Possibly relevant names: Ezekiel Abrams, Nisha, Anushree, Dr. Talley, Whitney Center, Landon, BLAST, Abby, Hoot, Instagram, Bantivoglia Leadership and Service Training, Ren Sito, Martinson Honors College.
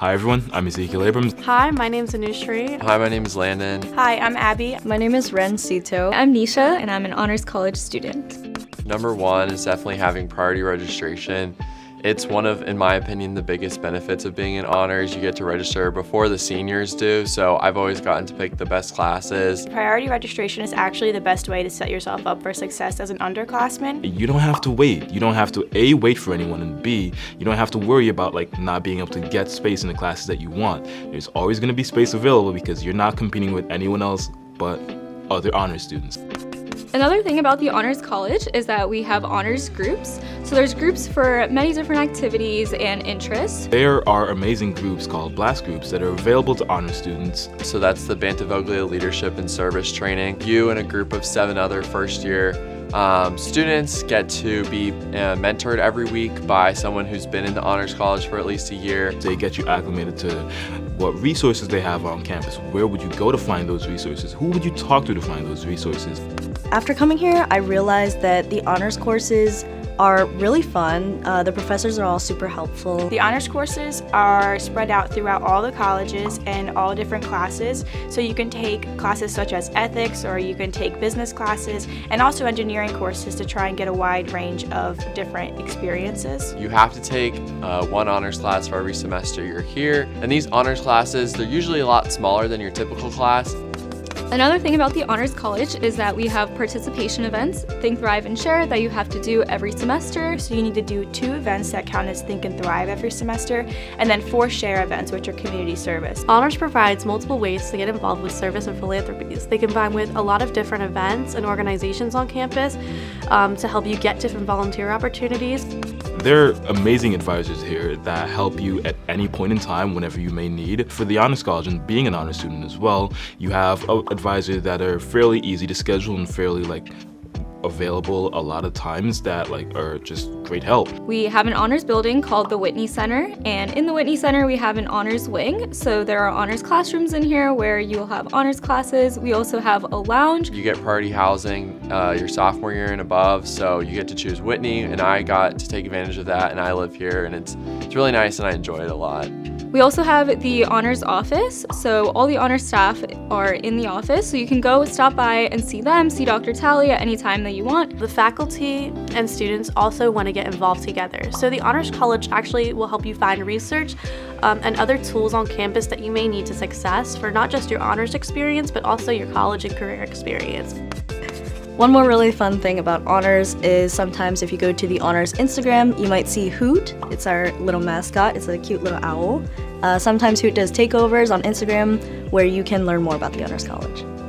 Hi everyone, I'm Ezekiel Abrams. Hi, my name's Anushree. Hi, my name is Landon. Hi, I'm Abby. My name is Ren Sito. I'm Nisha, and I'm an honors college student. Number one is definitely having priority registration. It's one of, in my opinion, the biggest benefits of being in honors. You get to register before the seniors do, so I've always gotten to pick the best classes. Priority registration is actually the best way to set yourself up for success as an underclassman. You don't have to wait. You don't have to A, wait for anyone, and B, you don't have to worry about not being able to get space in the classes that you want. There's always gonna be space available because you're not competing with anyone else but other honors students. Another thing about the Honors College is that we have honors groups. So there's groups for many different activities and interests. There are amazing groups called BLAST groups that are available to honors students. So that's the Bantivoglia Leadership and Service Training. You and a group of 7 other first-year students get to be mentored every week by someone who's been in the Honors College for at least a year. They get you acclimated to what resources they have on campus. Where would you go to find those resources? Who would you talk to find those resources? After coming here, I realized that the honors courses are really fun. The professors are all super helpful. The honors courses are spread out throughout all the colleges and all different classes. So you can take classes such as ethics, or you can take business classes, and also engineering courses to try and get a wide range of different experiences. You have to take one honors class for every semester you're here. And these honors classes, they're usually a lot smaller than your typical class. Another thing about the Honors College is that we have participation events, Think, Thrive, and Share, that you have to do every semester. So you need to do 2 events that count as Think and Thrive every semester, and then 4 Share events, which are community service. Honors provides multiple ways to get involved with service and philanthropies. They combine with a lot of different events and organizations on campus to help you get different volunteer opportunities. There are amazing advisors here that help you at any point in time, whenever you may need. For the Honors College and being an honors student as well, you have advisors that are fairly easy to schedule and fairly available a lot of times that are just great help. We have an honors building called the Whitney Center, and in the Whitney Center we have an honors wing. So there are honors classrooms in here where you'll have honors classes. We also have a lounge. You get priority housing your sophomore year and above, so you get to choose Whitney, and I got to take advantage of that, and I live here, and it's really nice and I enjoy it a lot. We also have the honors office, so all the honors staff are in the office, so you can go stop by and see them, see Dr. Talley at any time that you want. The faculty and students also want to get involved together, so the Honors College actually will help you find research and other tools on campus that you may need to success for not just your honors experience, but also your college and career experience. One more really fun thing about honors is sometimes if you go to the honors Instagram, you might see Hoot. It's our little mascot. It's a cute little owl. Sometimes Hoot does takeovers on Instagram where you can learn more about the Honors College.